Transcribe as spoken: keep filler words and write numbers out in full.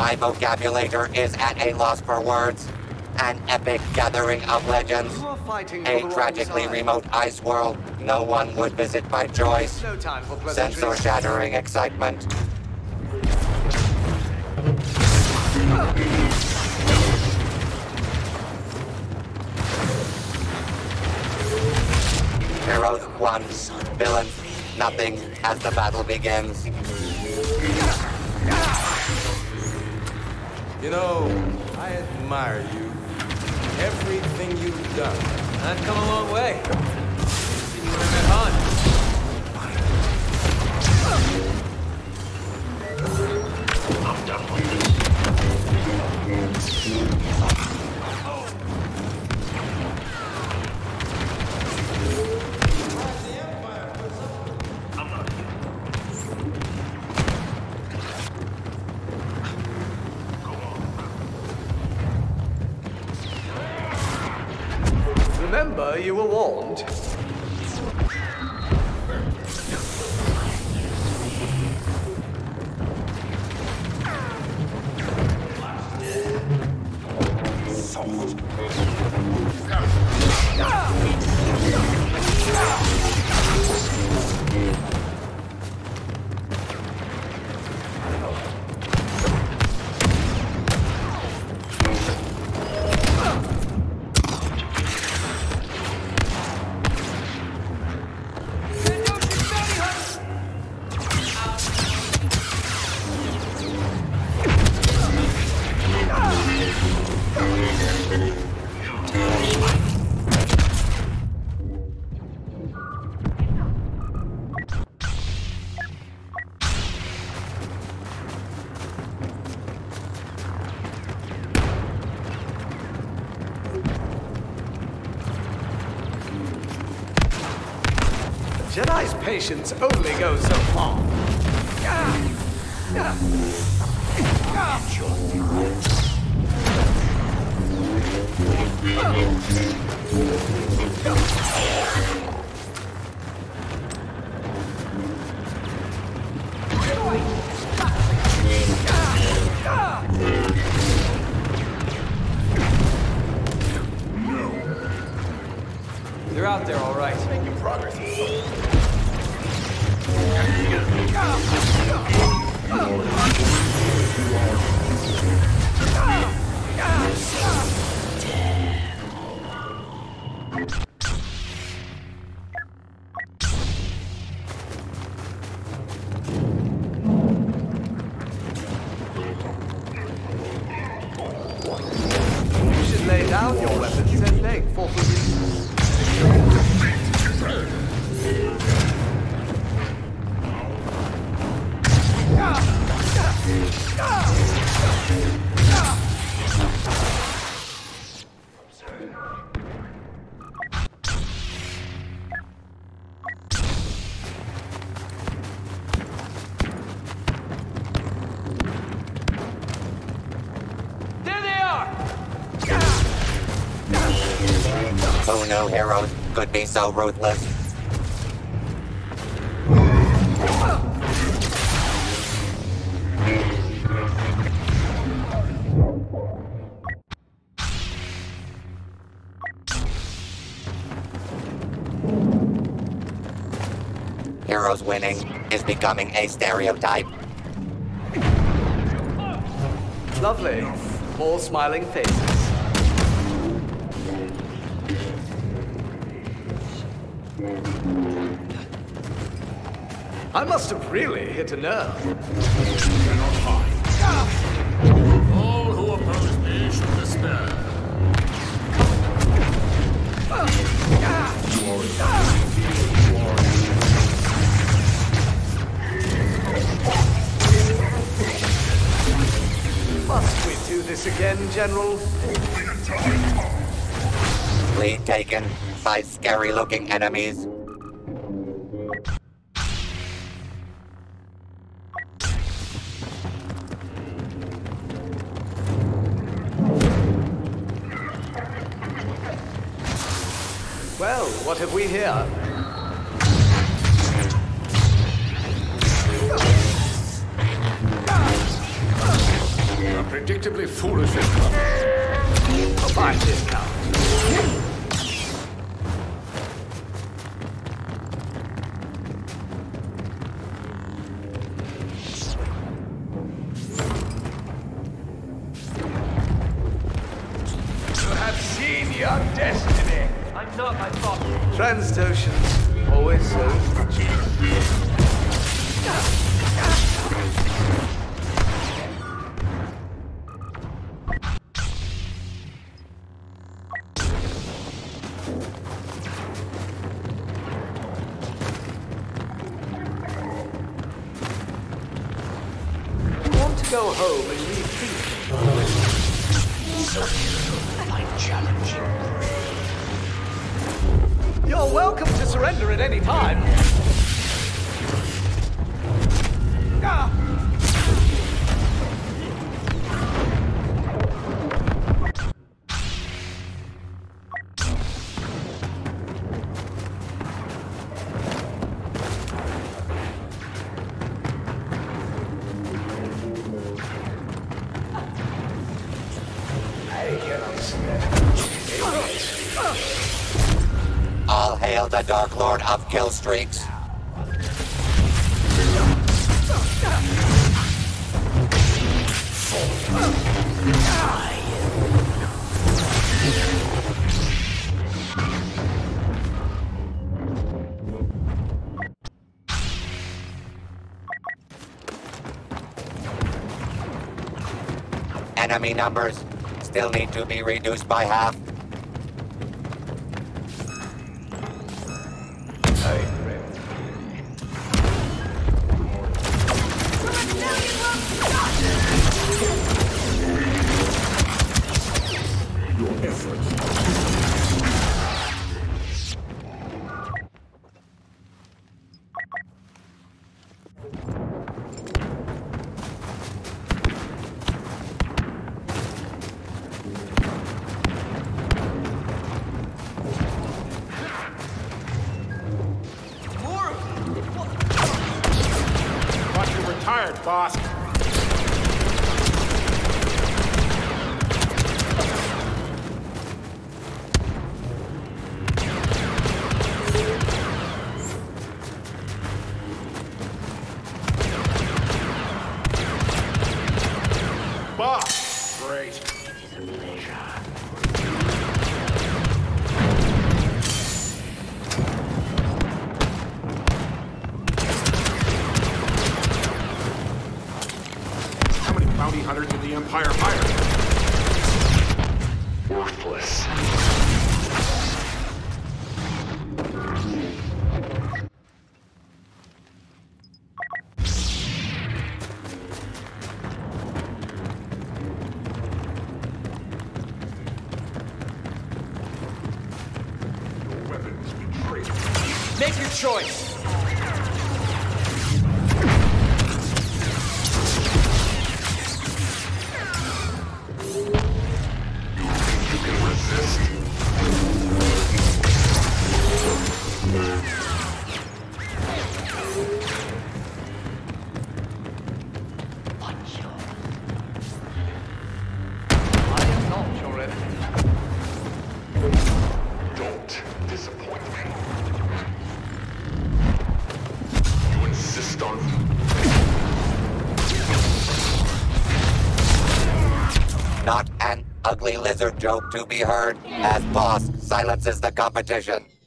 My vocabulator is at a loss for words. An epic gathering of legends. A tragically remote ice world no one would visit by choice. No time for sensor-shattering excitement. Heroes won, villains nothing as the battle begins. You know, I admire you. Everything you've done. I've come a long way. Even when I met Han. I'm done with this. I'm not Remember, you were warned. Jedi's patience only goes so far. You're out there, all right. Making progress. You should lay down your weapons and beg for forgiveness. Oh no, heroes could be so ruthless. Heroes winning is becoming a stereotype. Lovely. All smiling faces. I must have really hit a nerve. You cannot hide. All who oppose me should despair. Must we do this again, General? Lead taken by scary-looking enemies. Well, what have we here? A predictably foolish income. A buy discount. Transoceans, always so cheap. You want to go home and leave peace? Oh, so beautiful, my challenge. You're welcome to surrender at any time. Ah. I cannot stand it. All hail the Dark Lord of Killstreaks. Enemy numbers still need to be reduced by half. Tired, boss. Boss, great. It is a pleasure. Bounty hunter to the Empire fire. Worthless. Your weapons betrayed. Make your choice. Not an ugly lizard joke to be heard, as boss silences the competition.